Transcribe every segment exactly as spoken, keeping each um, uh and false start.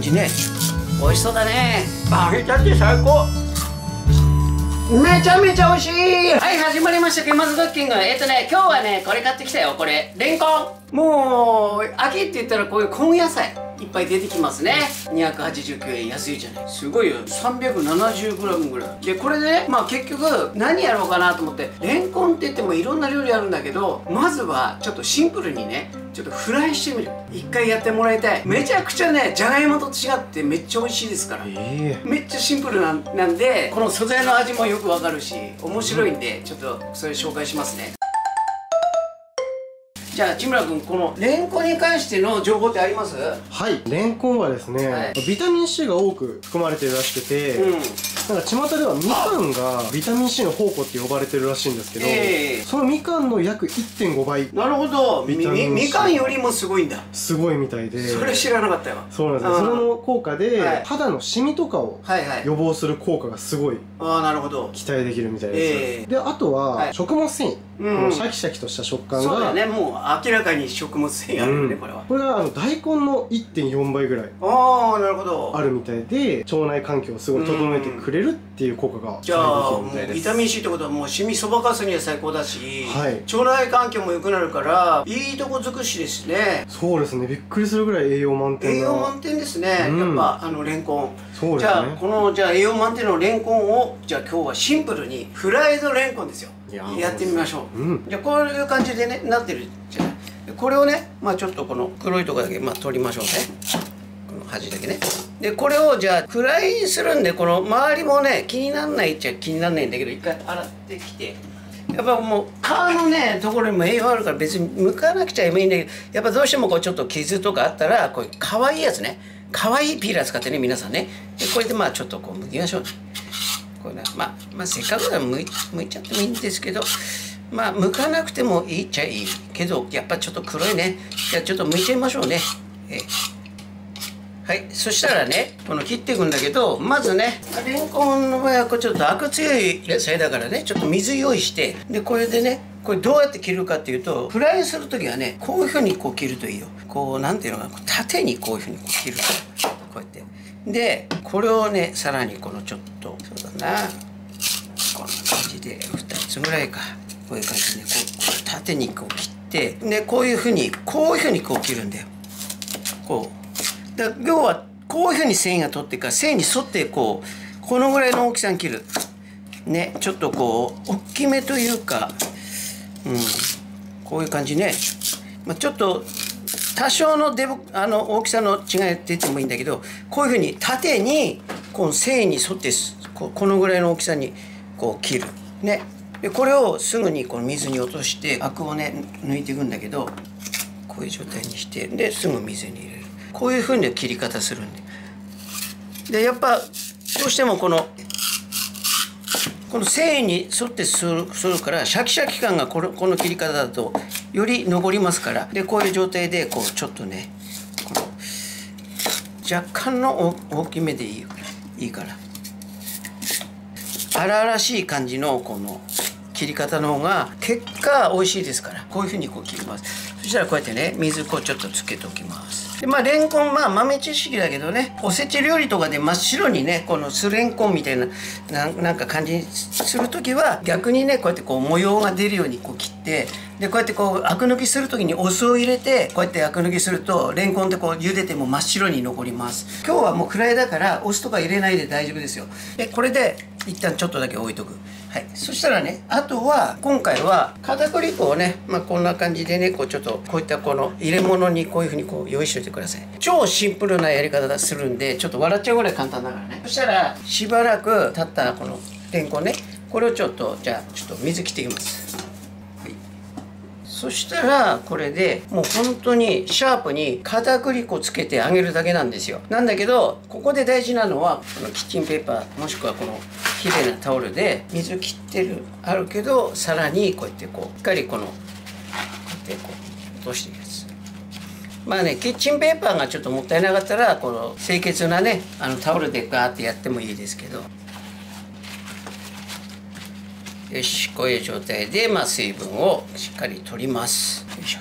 感じね。美味しそうだね。揚げたって最高。めちゃめちゃ美味しい。はい、始まりましたけまずドッキング。えっとね、今日はねこれ買ってきたよ。これレンコン。もう秋って言ったらこういう根野菜いっぱい出てきますね。にひゃくはちじゅうきゅうえん、安いじゃない。すごいよ、 さんびゃくななじゅうグラム ぐらいで、これでね、まあ結局何やろうかなと思って、レンコンって言ってもいろんな料理あるんだけど、まずはちょっとシンプルにねちょっとフライしてみる。一回やってもらいたい。めちゃくちゃねじゃがいもと違ってめっちゃ美味しいですから、えー、めっちゃシンプル な, なんでこの素材の味もよくわかるし面白いんで、ちょっとそれ紹介しますね。じゃあ、千村君、このレンコンに関しての情報ってあります？はい、レンコンはですね、はい、ビタミン C が多く含まれてるらしくて、うん、なんか巷ではみかんがビタミン C の宝庫って呼ばれてるらしいんですけど、えー、そのみかんの約 いってんごばい。なるほど。みかんよりもすごいんだ。すごいみたいで。それ知らなかったよ。そうなんです。それの効果で、はい、肌のシミとかを予防する効果がすごい期待できるみたいです。えー、で、あとは、はい、食物繊維。うん、シャキシャキとした食感が、そうだね、もう明らかに食物繊維あるよね、うん、これはこれはあの大根の いってんよんばいぐらい、ああなるほど、あるみたいで、腸内環境をすごい整えてくれるっていう効果が、うん、じゃあもうビタミン C ってことはもうシミそばかすには最高だし、はい、腸内環境も良くなるからいいとこ尽くしですね。そうですね、びっくりするぐらい栄養満点な、栄養満点ですね、うん、やっぱあのレンコン、そうですね、じゃあこのじゃあ栄養満点のレンコンを、じゃあ今日はシンプルにフライドレンコンですよ、やってみましょう、うん、じゃあこういう感じでねなってるじゃない。これをね、まあちょっとこの黒いとこだけ、まあ、取りましょうね、この端だけね。でこれをじゃあフライするんで、この周りもね気になんないっちゃ気になんないんだけど、一回洗ってきて、やっぱもう皮のねところにも栄養あるから別に剥かなくちゃいいんだけど、やっぱどうしてもこうちょっと傷とかあったらこういうかわいいやつね、かわいいピーラー使ってね皆さんね、でこれでまあちょっとこう剥きましょう。これね、まあ、まあせっかくだからむいちゃってもいいんですけど、まあむかなくてもいいっちゃいいけど、やっぱちょっと黒いね、じゃあちょっとむいちゃいましょうね。えはい、そしたらねこの切っていくんだけど、まずねレンコンの場合はこれちょっとアク強い野菜だからね、ちょっと水用意して、でこれでねこれどうやって切るかっていうと、フライする時はねこういうふうにこう切るといいよ。こうなんていうのかな、縦にこういうふうにこう切ると、こうやって。でこれをねさらにこのちょっとそうだな、こんな感じでふたつぐらいか、こういう感じで、ね、こう縦にこう切って、でこういうふうにこういうふうにこう切るんだよ。こうだから要はこういうふうに繊維が取ってから、繊維に沿ってこうこのぐらいの大きさに切るね。ちょっとこう大きめというか、うん、こういう感じね、まあ、ちょっと多少のデブあの大きさの違い出てもいいんだけど、こういうふうに縦にこの繊維に沿ってこのぐらいの大きさにこう切るね。でこれをすぐにこの水に落としてアクをね抜いていくんだけど、こういう状態にして、ですぐ水に入れる。こういうふうに切り方するんで、でやっぱどうしてもこのこの繊維に沿ってするから、シャキシャキ感がこの、この切り方だとより残りますから。でこういう状態でこうちょっとねこの若干の大きめでいいよ、いいから、荒々しい感じのこの切り方の方が結果美味しいですから、こういうふうにこう切ります。そしたらこうやってね水こうちょっとつけておきます。でまあレンコン、まあ豆知識だけどね、おせち料理とかで真っ白にねこの酢レンコンみたいな な, なんか感じにする時は、逆にねこうやってこう模様が出るようにこう切って、でこうやってこうアク抜きする時にお酢を入れて、こうやってアク抜きするとレンコンってこう茹でても真っ白に残ります。今日はもうフライだからお酢とか入れないで大丈夫ですよ。でこれで一旦ちょっとだけ置いとく。はい、そしたらね、あとは今回は片栗粉をね、まあ、こんな感じでねこうちょっとこういったこの入れ物にこういうふうにこう用意しといてください。超シンプルなやり方するんでちょっと笑っちゃうぐらい簡単だからね。そしたらしばらく経ったこのレンコンね、これをちょっとじゃあちょっと水切っていきます。はい、そしたらこれでもう本当にシャープに片栗粉つけて揚げるだけなんですよ。なんだけどここで大事なのはこのキッチンペーパーもしくはこの綺麗なタオルで水切ってるあるけど、さらにこうやってこうしっかりこのこうやってこう落としていくやつ。まあねキッチンペーパーがちょっともったいなかったらこの清潔なねあのタオルでガーってやってもいいですけど、よしこういう状態で、まあ、水分をしっかり取ります。よいしょ。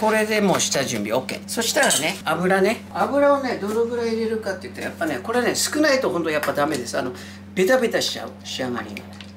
これでもう下準備 オーケー。 そしたらね、油ね、油をねどのぐらい入れるかって言ったらやっぱね、これね少ないとほんとやっぱダメです。あのベタベタしちゃう仕上がり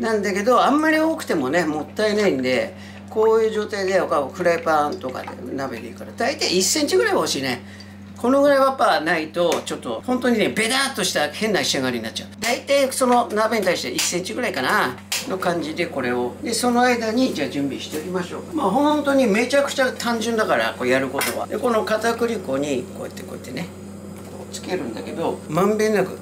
なんだけど、あんまり多くてもねもったいないんで、こういう状態でフライパンとかで鍋でいいから大体いっセンチぐらいは欲しいね。このぐらいはやっぱないとちょっと本当にねベターっとした変な仕上がりになっちゃう。大体その鍋に対していっセンチぐらいかなの感じで、これをでその間にじゃあ準備しておきましょう。まあ本当にめちゃくちゃ単純だから、こうやることはでこの片栗粉にこうやってこうやってねこうつけるんだけど、まんべんなく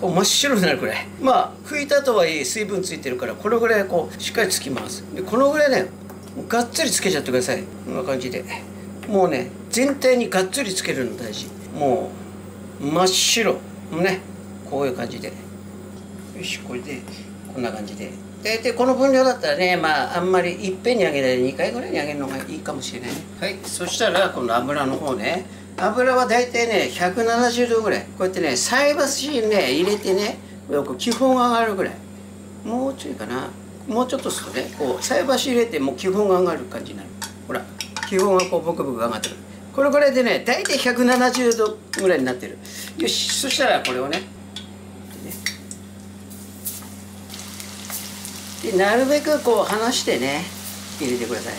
こう真っ白になるくらい、まあ拭いたとはいえ水分ついてるからこれぐらいこうしっかりつきます。でこのぐらいねがっつりつけちゃってください。こんな感じでもうね全体にがっつりつけるの大事。もう真っ白ね、こういう感じでよし、これでこんな感じで大体この分量だったらね、まああんまりいっぺんに揚げないでにかいぐらいに揚げるのがいいかもしれない。はい、そしたらこの油の方ね、油は大体ねひゃくななじゅうどぐらい、こうやってね菜箸にね入れてねよく基本上がるぐらい、もうちょいかな、もうちょっとするとねこう菜箸入れてもう基本上がる感じになる。ほら基本がこうボクボク上がってくる。これぐらいでね大体ひゃくななじゅうどぐらいになってる。よし、そしたらこれをねでなるべくこう離してね入れてくださ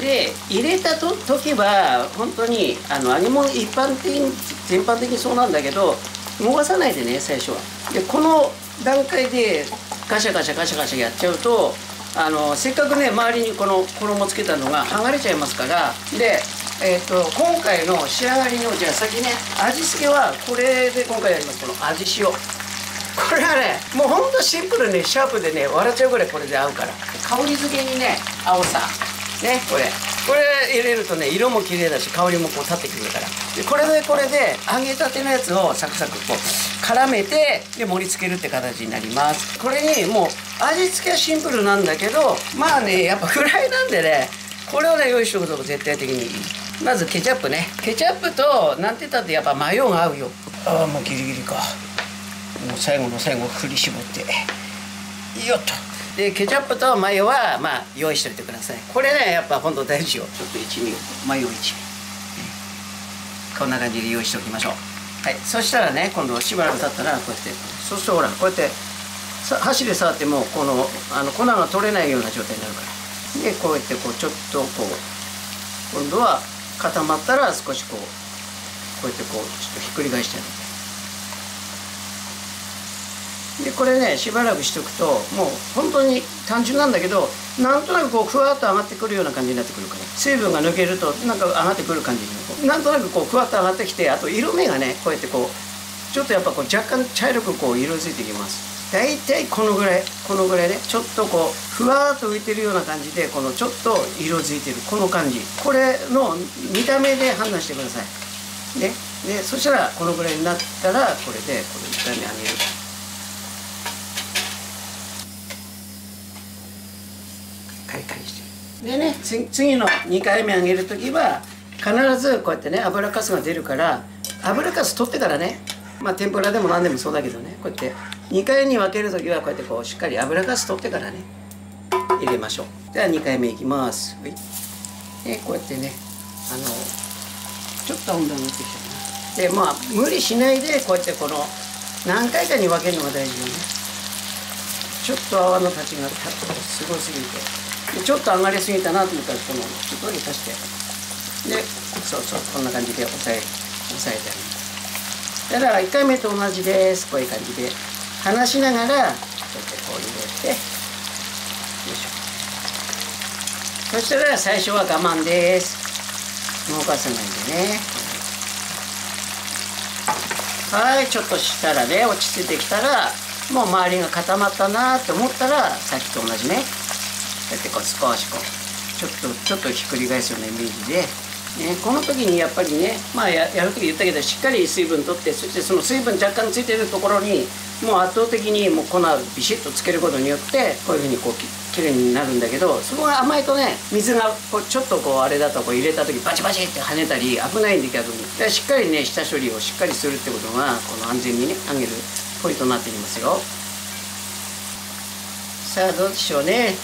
い。で入れたと時は本当にあの揚げ物一般的に全般的にそうなんだけど逃さないでね最初は。でこの段階でガシャガシャガシャガシャやっちゃうと、あのせっかくね周りにこの衣つけたのが剥がれちゃいますから。で、えー、と今回の仕上がりのじゃあ先ね味付けはこれで今回やります。この味塩、これはねもうほんとシンプルにシャープでね笑っちゃうぐらいこれで合うから。香り付けにね青さね、これこれ入れるとね色も綺麗だし香りもこう立ってくるから。でこれでこれで揚げたてのやつをサクサクこう絡めてで盛り付けるって形になります。これにもう味付けはシンプルなんだけど、まあねやっぱフライなんでねこれをね用意しておくと絶対的にいい。まずケチャップね、ケチャップとなんて言ったってやっぱマヨが合うよ。ああもうギリギリか、もう最後の最後振り絞ってよっと。でケチャップとマヨはまあ用意しておいてください。これねやっぱほんと大事よ。ちょっと一味をマヨ一味こんな感じで用意しておきましょう。はい、そしたらね今度しばらく経ったらこうやって、そうするとほらこうやって箸で触ってもこのあの粉が取れないような状態になるから。でこうやってこうちょっとこう今度は固まったら少しこうこうやってこうちょっとひっくり返してやる。でこれねしばらくしておくともう本当に単純なんだけど、なんとなくこうふわっと上がってくるような感じになってくるから、水分が抜けるとなんか上がってくる感じになる。なんとなくこうふわっと上がってきて、あと色目がねこうやってこうちょっとやっぱこう若干茶色くこう色づいてきます。大体このぐらい、このぐらいねちょっとこうふわっと浮いてるような感じで、このちょっと色づいてるこの感じ、これの見た目で判断してください。ね、でそしたらこのぐらいになったらこれでこれ一回ね揚げる。でね、次のにかいめ揚げる時は必ずこうやってね油かすが出るから、油かす取ってからね、まあ天ぷらでも何でもそうだけどね、こうやってにかいに分ける時はこうやってこうしっかり油かす取ってからね入れましょう。ではにかいめいきます。はい、でこうやってねあのちょっと温度が上がってきたな。でまあ無理しないでこうやってこの何回かに分けるのが大事よね。ちょっと泡の立ちがすごすぎてちょっと上がりすぎたなと思ったらこのちょっとだけ足して、でそうそうこんな感じで押さえ押さえてあります。だからいっかいめと同じです。こういう感じで離しながらこうやってこう入れて、よいしょ。そしたら最初は我慢です、動かさないでね。はい、ちょっとしたらね落ち着いてきたらもう周りが固まったなって思ったらさっきと同じね、だってこう少しこうちょっとちょっとひっくり返すようなイメージで、ね、この時にやっぱりね、まあ や, やる時言ったけどしっかり水分取って、そしてその水分若干ついてるところにもう圧倒的にもう粉をビシッとつけることによってこういうふうにこうきれいになるんだけど、そこが甘いとね水がこうちょっとこうあれだとこう入れた時バチバチって跳ねたり危ないんで、逆にだからしっかりね下処理をしっかりするってことがこの安全にね揚げるポイントになってきますよ。さあどうでしょうね。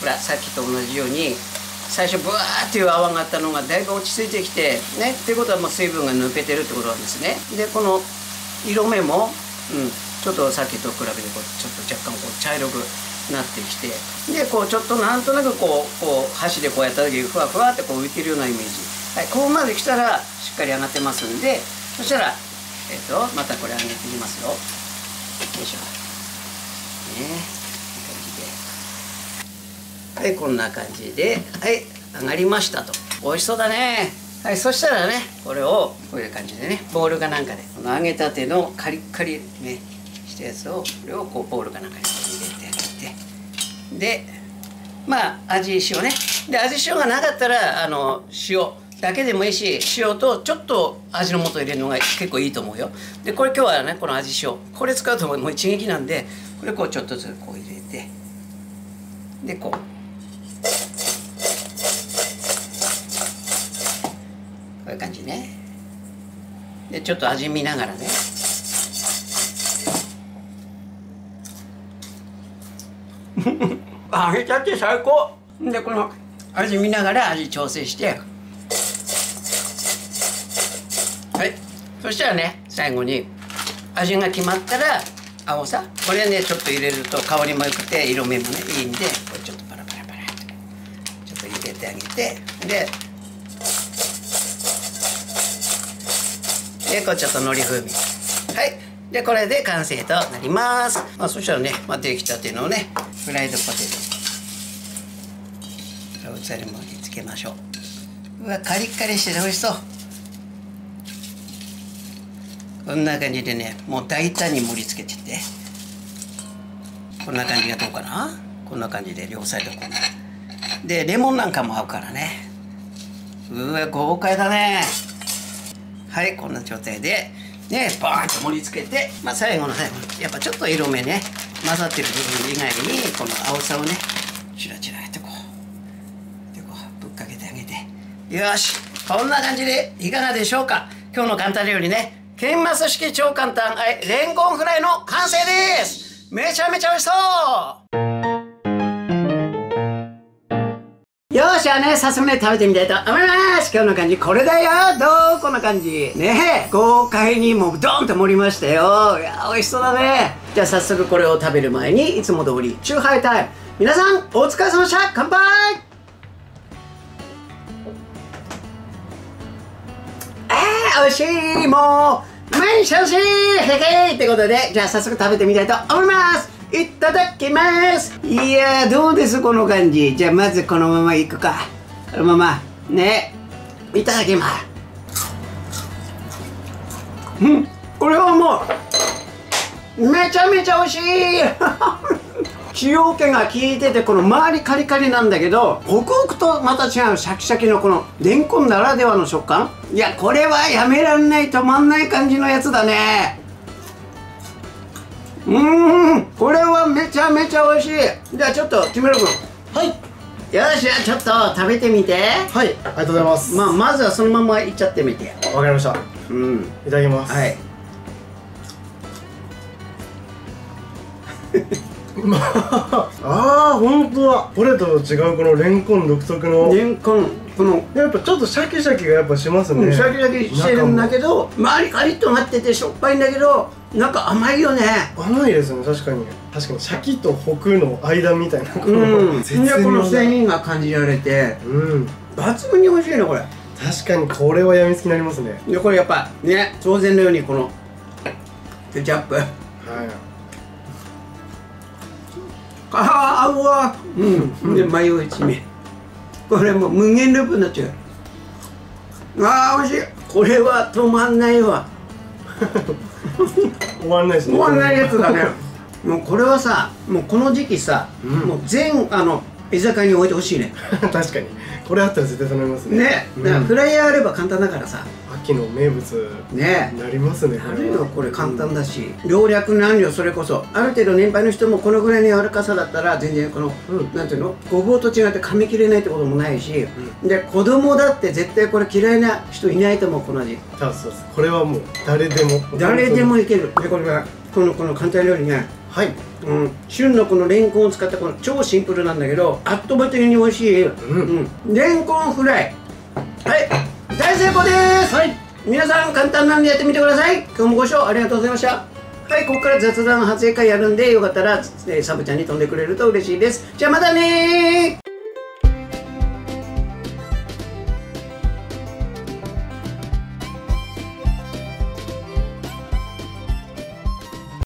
ほらさっきと同じように最初ブワーっていう泡があったのがだいぶ落ち着いてきてね、っていうことはもう水分が抜けてるってことなんですね。でこの色目も、うん、ちょっとさっきと比べてこうちょっと若干こう茶色くなってきて、でこうちょっとなんとなくこう、こう箸でこうやった時ふわふわってこう浮いてるようなイメージ、はい、ここまで来たらしっかり上がってますんで、そしたら、えっとまたこれ上げていきますよ。よいしょね。はい、こんな感じで、はい、上がりましたと。美味しそうだね。はい、そしたらね、これをこういう感じでね、ボウルかなんかで、この揚げたてのカリッカリねしたやつを、これをこうボウルかなんかに入れてあげて、でまあ味塩ね、で味塩がなかったらあの塩だけでもいいし、塩とちょっと味の素入れるのが結構いいと思うよ。でこれ今日はね、この味塩これ使うともう一撃なんで、これこうちょっとずつこう入れて、でこう。こういう感じね。でちょっと味見ながらね。揚げたて最高。でこの味見ながら味調整して、はい、そしたらね、最後に味が決まったら青さ、これねちょっと入れると香りも良くて色目もねいいんで、これちょっとパラパラパラとちょっと入れてあげて、で。でこうちょっと海苔風味、はい、でこれで完成となります。まあ、そしたらね、まあ、出来たてのねフライドポテト、器に盛り付けましょう。うわカリッカリしてて美味しそう。こんな感じでね、もう大胆に盛り付けてって、こんな感じがどうかな。こんな感じで両サイドこんなで、レモンなんかも合うからね。うわ豪快だね。はい、こんな状態でね、バーンと盛り付けて、まあ、最後の最後やっぱちょっと色目ね混ざってる部分以外にこの青さをねチラチラってこうでこうぶっかけてあげて、よし、こんな感じでいかがでしょうか。今日の簡単料理ね、研マス式超簡単あえレンコンフライの完成です。めちゃめちゃ美味しそう。よーし、あね、早速ね、食べてみたいと思います。今日の感じ、これだよ。どうこの感じ。ねえ、豪快にもうドーンと盛りましたよ。いやー、美味しそうだね。じゃあ早速これを食べる前に、いつも通り、チューハイタイム。皆さん、お疲れ様でした。乾杯。えー、美味しい。もう、めっちゃ美味しい。へへーってことで、じゃあ早速食べてみたいと思います。いただきます。いやー、どうですこの感じ。じゃあまずこのままいくか。このままね、いただきます。うん、これはもうめちゃめちゃ美味しい。塩気が効いてて、この周りカリカリなんだけど、ホクホクとまた違うシャキシャキのこのレンコンならではの食感。いや、これはやめらんない、止まんない感じのやつだね。うーん、これはめちゃめちゃ美味しい。じゃあちょっと木村君、はい、よし、じゃあちょっと食べてみて。はい、ありがとうございます。まあまずはそのままいっちゃってみて。わかりました。うん、いただきます。はい。ああ、本当だ。ポテトと違うこのレンコン独特のレンコン、このやっぱちょっとシャキシャキがやっぱしますね、うん、シャキシャキしてるんだけど、周りカリッとなっててしょっぱいんだけど、なんか甘いよね。甘いですね、確かに。確かにシャキとホクの間みたいな、うん、絶妙なこの繊維が感じられて、うん、抜群に美味しいねこれ。確かにこれは病みつきになりますね。でこれやっぱね、当然のようにこのケチャップ、はい、ああ、うわ、うん、でマヨ一味、これもう無限ループになっちゃう。ああ、美味しい。これは止まんないわ。終わんないですね。終わんないやつだね。もうこれはさ、もうこの時期さ、うん、もう全あの居酒屋に置いてほしいね。確かにこれあったら絶対頼みますね。ね、うん、だからフライヤーあれば簡単だからさ、秋の名物ねなりますね。あるよこれ、簡単だし、うん、老若男女それこそある程度年配の人もこのぐらいの柔らかさだったら全然この、うん、なんていうの、ごぼうと違って噛み切れないってこともないし、うん、で子供だって絶対これ嫌いな人いないと思う、この味。そうそう、これはもう誰でも誰でもいける。でこれがこのこの簡単料理ね、はい、うん、旬のこのレンコンを使ったこの超シンプルなんだけどあっという間に美味しい、うんうん、レンコンフライ、はい、大成功です。はい、皆さん簡単なんでやってみてください。今日もご視聴ありがとうございました。はい、ここから雑談発生会やるんでよかったらサブちゃんに飛んでくれると嬉しいです。じゃあまたねー。